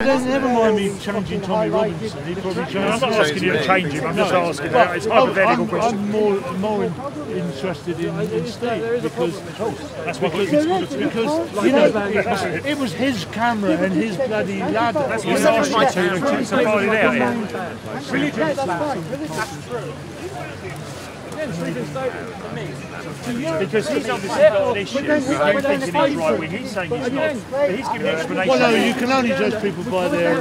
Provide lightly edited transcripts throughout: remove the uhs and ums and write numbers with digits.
Never mind me challenging Tommy Robinson. He probably I'm not asking you to change him, I'm just asking that. It's a hypothetical question. I'm more interested in Steve because that's what Luke's going to do. Because, you know, it was his camera and his bloody ladder. That's what I asked my team to supply it out here. That's fine. That's true. Because he's obviously got an issue, he's thinking he's right wing, he's saying he's not, but he's giving an explanation. Well no, you can only judge people by their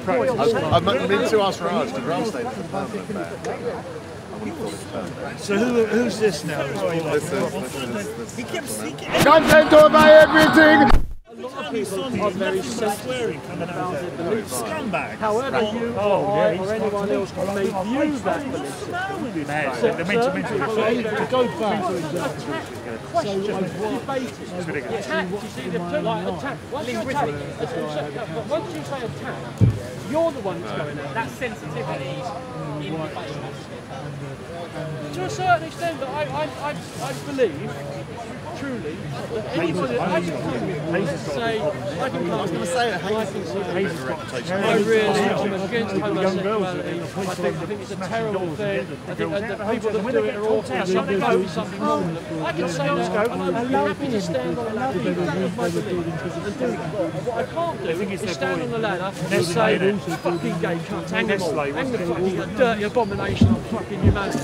practice. I meant to ask Raj, did Raj say that? So who's this now? He kept seeking everything! Content by everything! A lot of people are very swearing about it, scumbag. However, you or anyone else may view that belief. To go back to a question, debated. Attack, you see, they've turned like attack. Once you say attack, you're the one that's going out. That sensitivity is in the question. To a certain extent, I believe. Truly, anybody that I can come and say, I can come and say, I really am against homosexuality, I think it's a terrible thing, I think the people that do it are awful, I think I do something wrong. I can say that, and I'm happy to stand on a ladder and do that. What I can't do is stand on the ladder and say, fucking gay cunt, hang them all, hang the fucking dirty abomination of fucking humanity.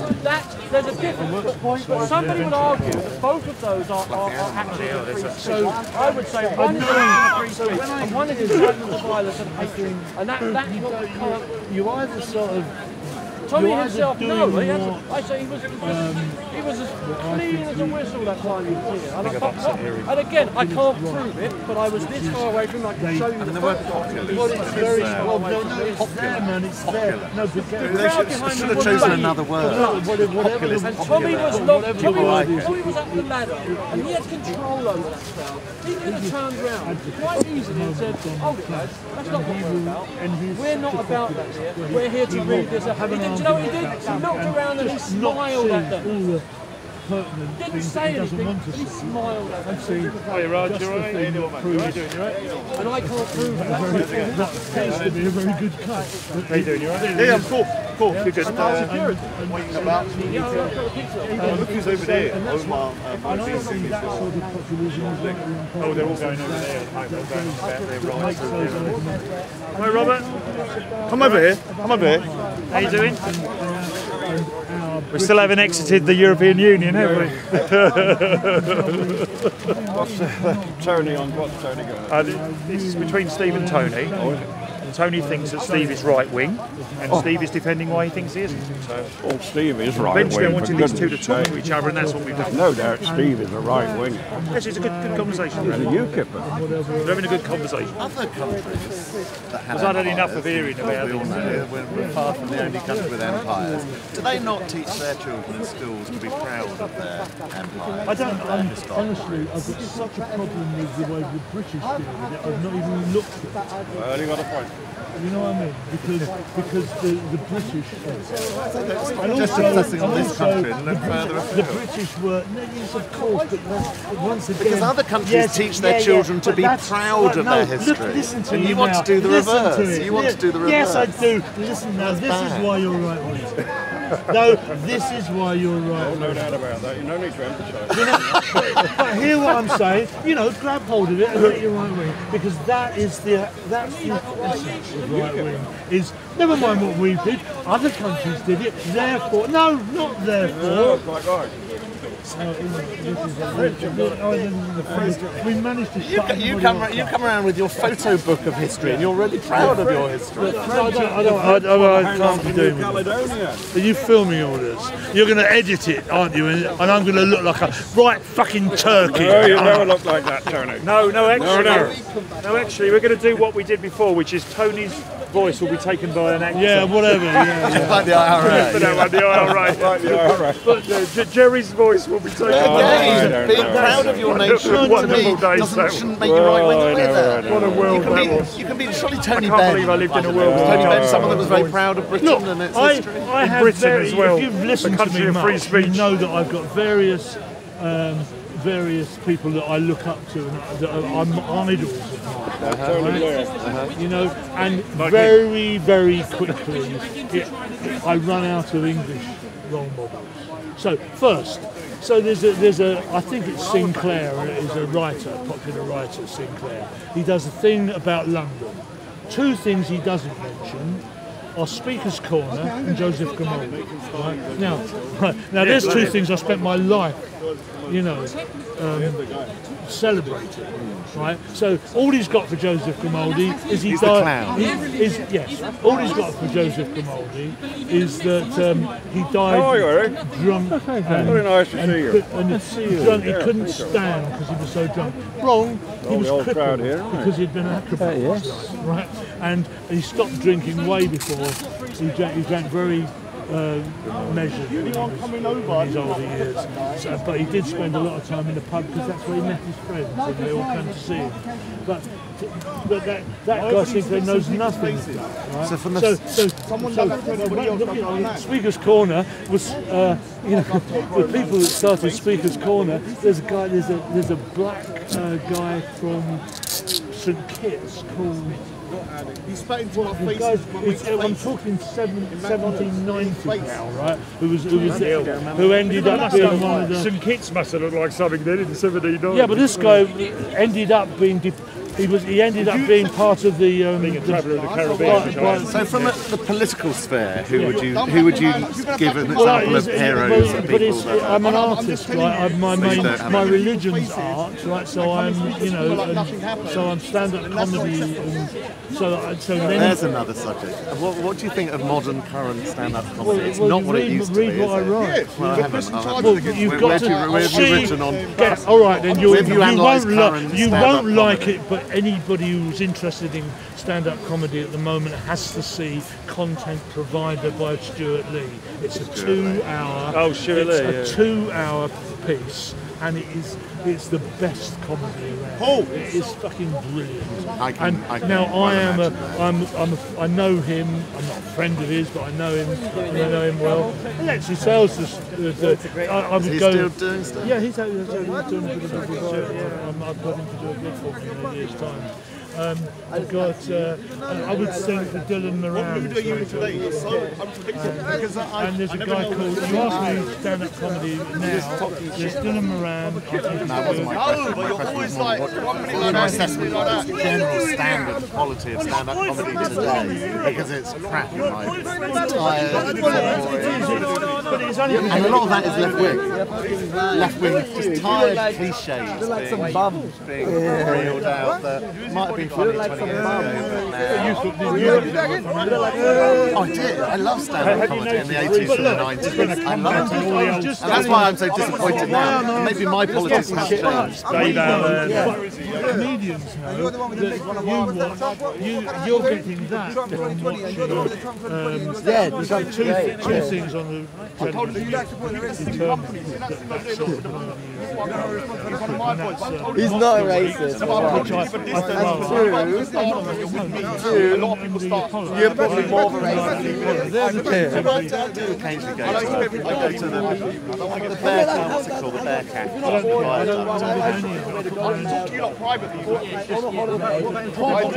There's a difference. Somebody would argue that both of those are actually free. So I would say one is free speech and one is incitement to violence and hatred. And that's what we can't. You either sort of. Tommy himself, no. I say he was as clean as a whistle that time he was here. And again, I can't prove it, but I was this far away from him. I can show you the photo. Well, it's very small. No, it's there, man. It's there. No, they should have chosen another word. Populist. And Tommy was not. Tommy was up the ladder, and he had control over that crowd. He could have turned round quite easily and said, "Oh, lads, that's not what we're about. We're not about that here. We're here to read this out." Do you know what he did? He knocked around and he smiled at them. Didn't say anything, he smiled at me. Hi Raj, you alright? And I can't prove that. That'd be a very good cut. How you doing, you alright? Yeah, I'm cool, you're good. I'm waiting about. Look who's over there. Oh, they're all going over there. Hi Robert. Come over here. How you doing? We still haven't exited the European Union, have we? What's Tony going on? This is between Steve and Tony. And Tony thinks that Steve is right wing, and Steve is defending why he thinks he isn't. So, well, Steve is right wing. Eventually, I wanted these two to talk to each other, and that's what we've done. No doubt, Steve is a right winger. Yes, it's a good conversation. He's a UKIP. We're having a good conversation. Other countries that have. Because I've had enough of hearing about it. We're far from the only country with empires. Do they not teach their children in schools to be proud of their empire? I don't know. Honestly, I've got such a problem with the way the British deal with it. I've not even looked at it. I only got a point. You know what I mean? Because the British... And also the British were... Yes, of course, but once again... Because other countries teach their children to be proud of their history. Listen to me now. You want to do the reverse. You want to do the reverse. Yes, I do. Listen now, this is why you're right-wing. No, this is why you're right. There's no doubt about that. You don't need to emphasise. You know, but hear what I'm saying. You know, grab hold of it and let your right wing, because that is the essence of right wing. Is never mind what we did. Other countries did it. Therefore, no, not therefore. We managed to shut you come around with your photo book of history and you're really proud of your history. I can't be doing it. Are you filming all this? You're going to edit it, aren't you? And I'm going to look like a right fucking turkey. No, you never look like that, Tony. No, actually, we're going to do what we did before, which is Tony's voice will be taken by an actor. Yeah, whatever. Like the IRA. Like the IRA. Like the IRA. But Jerry's voice will be taken by an actor. Being proud of your nation shouldn't make you right wing either. What a world that was. You can be surely Tony Benn. I can't believe I lived in a world. Tony Benn, someone that was very proud of Britain and its history. In Britain as well. If you've listened to me much, you know that I've got various various people that I look up to and that I'm idols of mine. You know, and very, very quickly I run out of English role models. So first, I think it's Sinclair, is a writer, popular writer, Sinclair. He does a thing about London. Two things he doesn't mention are Speaker's Corner and Joseph Grimaldi. Right? Now there's two things I spent my life, you know, celebrating. Right? So all he's got for Joseph Grimaldi is he's the clown. All he's got for Joseph Grimaldi is that he died drunk. Very nice to see you. He couldn't stand because he was so drunk. Wrong. He was crippled because he'd been acrobat. Right? And he stopped drinking way before. He drank very measured in his older years, but he did spend a lot of time in the pub because that's where he met his friends and they all came to see him. But that guy seems to knows nothing. Right? Speaker's Corner was, you know, the people that started Speaker's Corner. There's a guy, there's a black guy from St. Kitts called. I'm talking 1790 now, right? Who ended up being one of the... St. Kitts must have looked like something then in 1790. Yeah, but this guy ended up being... He ended up being part of the. Being a traveller of the Caribbean. So, from the political sphere, who would you give an example of heroes? I'm an artist, right? My religion's art, right? So I'm, you know, so I'm stand-up comedy. So there's another subject. What do you think of modern current stand-up comedy? Well, it's not what it used to be. Read what I write. Well, you've got to. All right, then you won't like it, but anybody who's interested in stand-up comedy at the moment has to see Content Provider by Stuart Lee. It's a two-hour. Two-hour piece, and it's the best comedy around. It is fucking brilliant. I know him. I'm not a friend of his, but I know him. And I know him well. He actually sells this. Still doing stuff? Yeah, he's doing I've got him to do a gig for me in a year's time. I would sing for Dylan Moran. And there's a guy called, you asked me stand-up comedy now, there's Dylan Moran. That wasn't my question. My question was more, what's my assessment of the general standard quality of stand-up comedy today? Because it's crap in my and a lot of that is left-wing. Left-wing, just tired cliches being reeled out that might have been funny 20 years ago, but now... I did. I love stand-up comedy in the 80s and the 90s. I love it. And that's why I'm so disappointed now. Maybe my politics have changed. Comedians know that you're getting that from watching... There's two things on the... He's not a racist. You're probably more of a I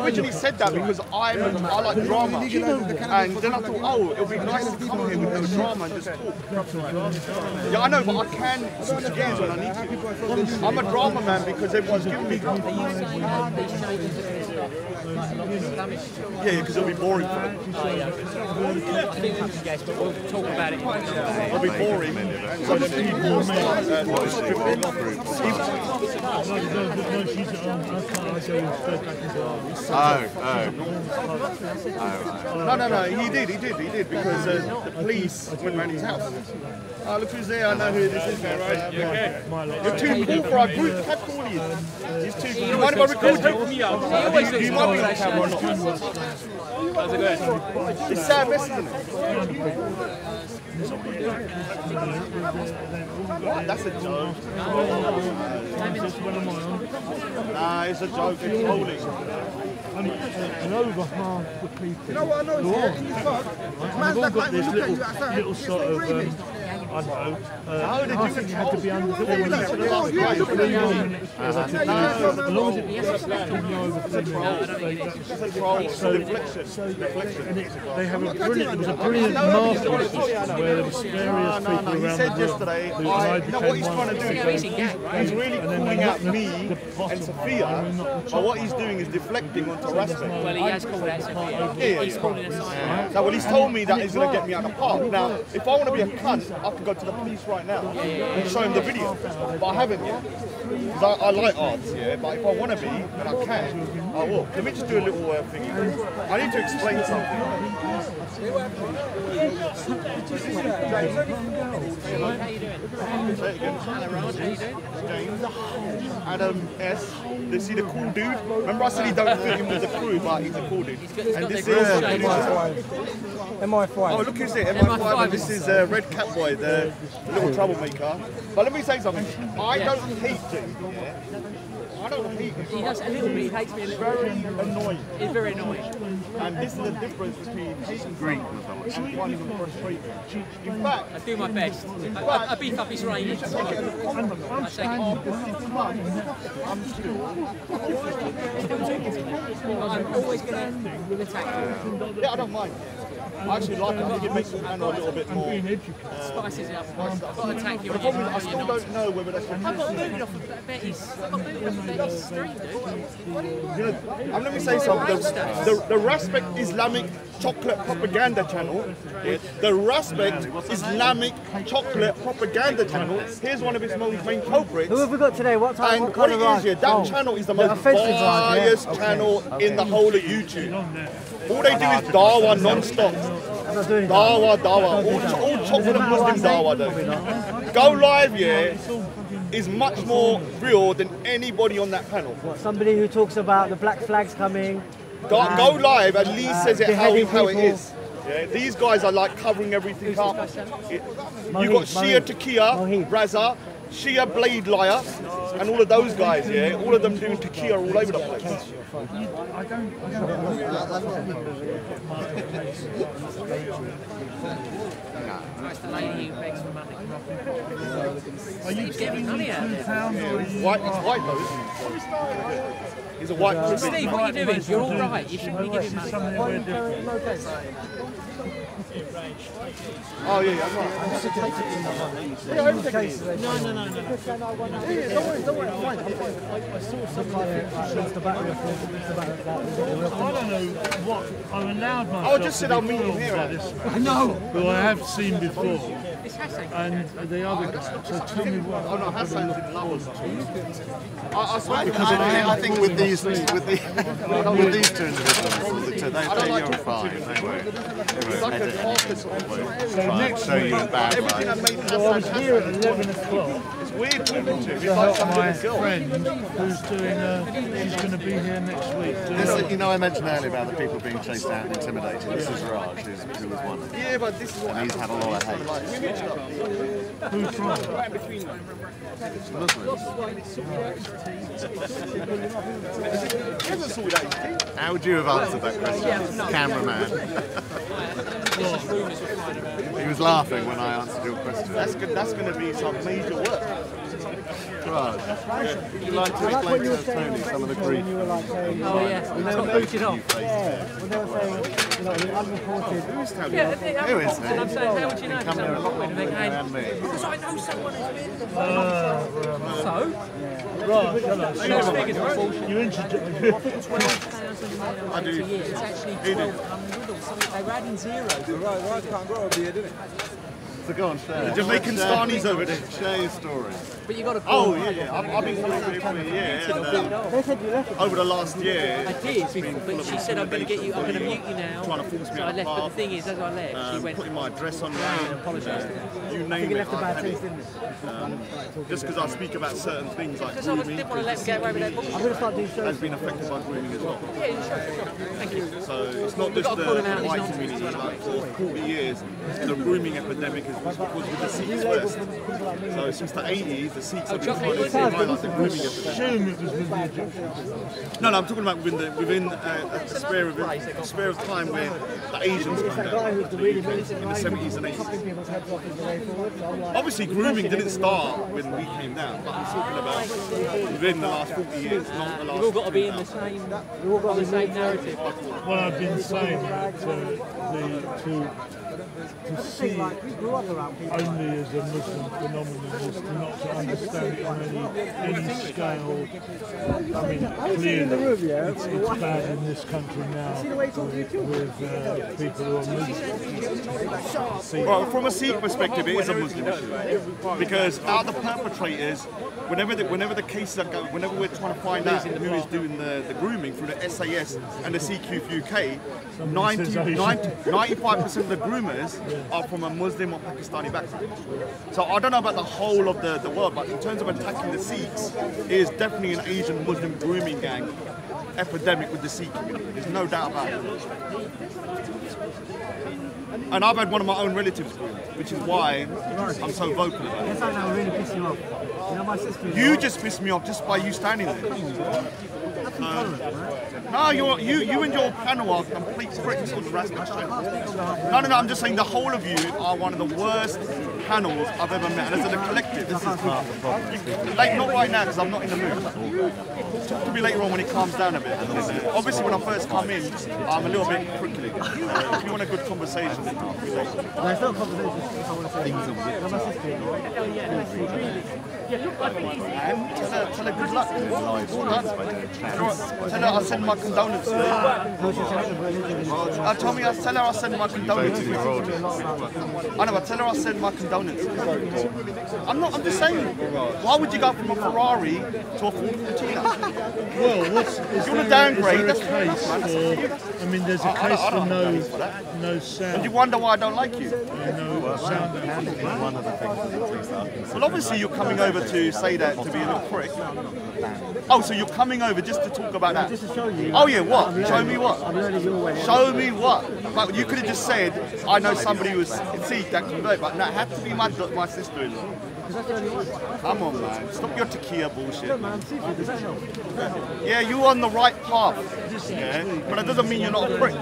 originally said that because I like drama, and then I thought, oh, it'll be nice to come here with no drama and just talk. Yeah, I know, but I can switch gears when I need to. I'm a drama man because everyone's giving me drama. Yeah, because it'll be boring for them. It'll be boring. No, he did, because the police went round his house. Oh, look who's there, I know who this is, man, right? You're too cool for our group, kept calling you. He's too cool. You might have recorded me out. You might be on camera or not. How's it going? It's Sam, isn't it? That's a joke. Nah, it's a joke. It's holding. And over half the people. You know what I know is in this book, man's like, little sort of, I don't know, I think it had to be under the it was a brilliant master where there was various people around the world. I know what he's trying to do. He's really calling out me and Sophia, but what he's doing is deflecting on. Well, he has called it a well, he's told me that he's going to get me out of the park. Now, if I want to be a cunt, I can go to the police right now and show him the video. But I haven't yet. Because I like arts, yeah, but if I want to be, then I can, I will. Let me just do a little thingy. I need to explain something. How you doing? Say it again. Hello, Raj. How you doing? James. Adam S. They see the cool dude. Remember I said he don't fit in with the crew, but he's a cool dude. And this is MI5. Oh, look who's here, MI5. And this is Red Cat Boy, the little troublemaker. But let me say something. I don't hate him. Yeah. I don't hate him. He does a little bit. He hates me a little bit. He's very annoying. He's very annoying. And this is the difference between hate and greed. In fact, I do my best. I beef up his range. I take after 6 months, I'm still. I'm always going to attack you. Yeah, I don't mind. I actually like it. I think it makes the man a little bit more. Spices it up. I've got to attack you. The problem is, I still don't know whether that's. I've got booted off of Betty's. I've got booted off of Betty's street, dude. Let me say something. The Raspberry Islamic Chocolate Propaganda Channel. The Raspberry Islamic Chocolate Propaganda Channel. Here's one of its main culprits. Who have we got today? What time? And what it is here, that channel is the most biased channel in the whole of YouTube. All they do is dawah non-stop. Dawah. All chocolate Muslim dawah though. Go live, yeah, is much more real than anybody on that panel. What, somebody who talks about the black flags coming. Go live at least says it how it is. Yeah, these guys are like covering everything up. You got Shia Takia, Raza, Shia Blade Liar, and all of those guys, yeah, all of them doing Takia all over the place. That's the lady who begs for money. Are you getting money out there? White, it's white though, isn't it? He's a white person. Steve, what are you doing? You're all right. You shouldn't be giving money. Oh, yeah. No. Don't worry. I saw somebody. I don't know what I'm allowed myself. I just said I'll meet him here. I know. Who I have seen before. And the other guy. So tell me what. Oh, no, Hassan's in love. I swear to God. I think with these two individuals, they were fine. They were trying to show you a bad life. I was here at 11 o'clock. It's weird talking to help my friend who's doing he's going to be here next week. You know, I mentioned earlier about the people being chased out and intimidated. This is Raj, who was one of them. Yeah, but this is what he's had a lot of hate. Who's from? Right between them. Muslims. How would you have answered that question, cameraman? He was laughing when I answered your question. That's going to be some major work. Right. Would you like to explain to Tony some of the grief? Oh, yes. We've got booted off. Who is Tony? I'm saying, how would you know? Because I'm a lot because I know someone who's been. I do. It's actually 1200 or something. They were adding zeros. Right, can't grow over here, didn't it? So go on, share. The Jamaican Starnies over there. Share your story. But you got to. Oh yeah, yeah. I've been coming for a year. They said you left. Over the last year. I did, but she said, "I'm going to get you. I'm going to mute you now." Trying to force me out of the bar. But the thing is, as I left, she went putting my address on. Apologised. You name it. Just because I speak about certain things like grooming, has been affected by grooming as well. Yeah, sure. Thank you. So it's not just the white community. Like for 40 years, the grooming epidemic is because with the Sikhs first. So since the 80s, the Sikhs have been trying to the grooming epidemic. No, I'm talking about within a spare of time where the Asians come down in the 70s and 80s. Obviously, grooming didn't start when we came down, but I'm talking about within the last 40 years, not the last. We've all got to be in the same, narrative. Well, I've been saying to see only as a Muslim phenomenon is not to understand it on any scale. I mean, clearly it's bad in this country now with people who are Muslim. Well, from a Sikh perspective, it is a Muslim issue because are the perpetrators. Whenever the cases are going, whenever we're trying to find out who is doing the grooming through the SAS and the CQUK, 95% of the groomers are from a Muslim or Pakistani background. So I don't know about the whole of the world, but in terms of attacking the Sikhs, it is definitely an Asian Muslim grooming gang epidemic with the Sikh community. There's no doubt about it. And I've had one of my own relatives, which is why I'm so vocal about it. That really pissed you off. You just pissed me off just by you standing there. No, you and your panel are complete pricks on the rest of the show. No, I'm just saying the whole of you are one of the worst panels I've ever met. And as a collective, this is like not right now because I'm not in the mood. Talk to me later on when it calms down a bit. Obviously, when I first come in, I'm a little bit prickly. If you want a good conversation, then talk to me later. There's no conversation. I want to say things. And tell her good luck. Tell her I'll send my condolences. Tommy, tell her I'll send my condolences. I know, tell her I'll send my condolences. I'm just saying, why would you go from a Ferrari to a Ford Cortina? Well, if you want to downgrade, that's fair enough, man. I mean, there's a case for no sound. And you wonder why I don't like you? No sound. Well, obviously you're coming over to say that to be a little prick. Oh, so you're coming over just to talk about that? Just to show you. Oh yeah, what? Show me what? Show me what? Like, you could have just said, I know somebody who was Sikh that converted, but no, it had to be my sister-in-law. Come on, man. Stop your tequila bullshit, man. Yeah, you're on the right path, yeah? But that doesn't mean you're not a prick.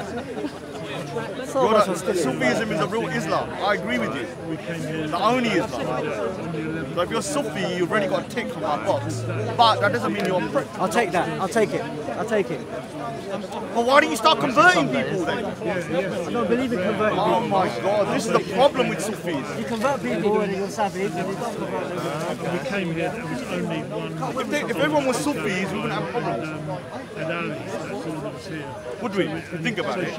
Sufism is a real Islam. I agree with you. The only Islam. So if you're Sufi, you've already got a tick from my box. But that doesn't mean you're a prick. I'll take that. I'll take it. I'll take it. Well, why don't you start converting people then? I don't believe in converting people. Oh my God, this is the problem with Sufis. You convert people and you're savage. We came here, there was only one. If everyone was Sufis, we wouldn't have problems. Would we? Think about it.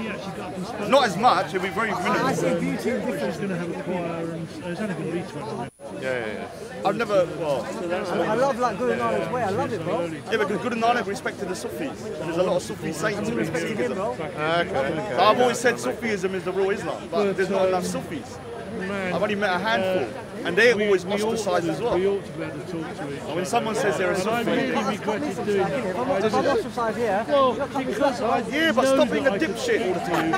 Not as much, it'd be very minimal. I see beauty and difference going to have a choir and there's only going to be 20. Yeah. I've never, well... I love like Guru Nanak's way, I love it, bro. Yeah, because Guru Nanak respected the Sufis. There's a lot of Sufi saints who respected him, bro. Okay. So I've always said Sufism is the real Islam, but there's not enough Sufis. I've only met a handful. And they're always ostracised as well. We ought to be able to talk to each other. When someone says they're a Sufi, I regretted doing it. If I'm ostracised here, yeah, but stop being a dipshit all the time.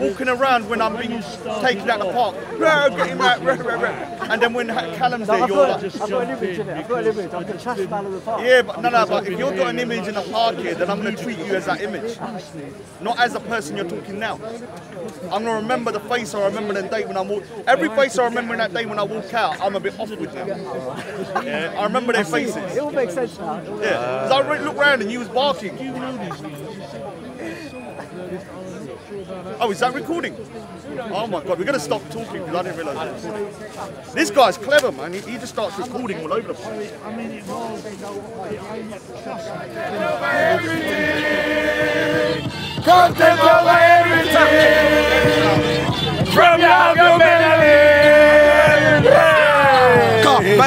Walking around when I'm being taken out of the park, and then when Callum's there, you're like... I've got an image in it, I've got an image, I'm going to trash out of the park. Yeah, but but if you've got an image in the park here, then I'm going to treat you as that image. Not as the person you're talking now. I'm going to remember the face I remember the date when I walked. Every face I remember that day when I walk out, I'm a bit off with them. Yeah, I remember their faces. It all makes sense now. Yeah, because I looked round and you was barking. Oh, is that recording? Oh my God, we're going to stop talking because I didn't realise that. This guy's clever, man. He just starts recording all over the place. I mean, it was... Content over everything! From your humanity!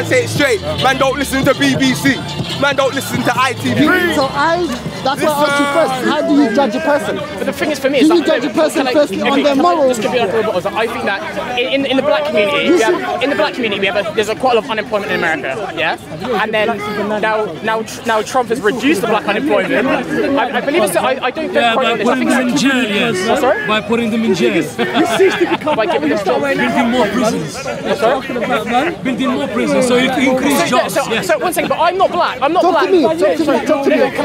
man say it straight. Man don't listen to BBC. Man don't listen to ITV. So that's why I asked you first. How do you judge a person? But the thing is, for me, do you judge a person firstly on their morals? This could be like a robot. I think that in the black community, there's a quite a lot of unemployment in America, yeah. And then now Trump has reduced the black unemployment. I believe it's. I don't think by putting them in jail, yes. By putting them in jail. By giving them jobs, building more prisons. Building more prisons, so you increase jobs. So one second, but I'm not black. I'm not black. Talk to me.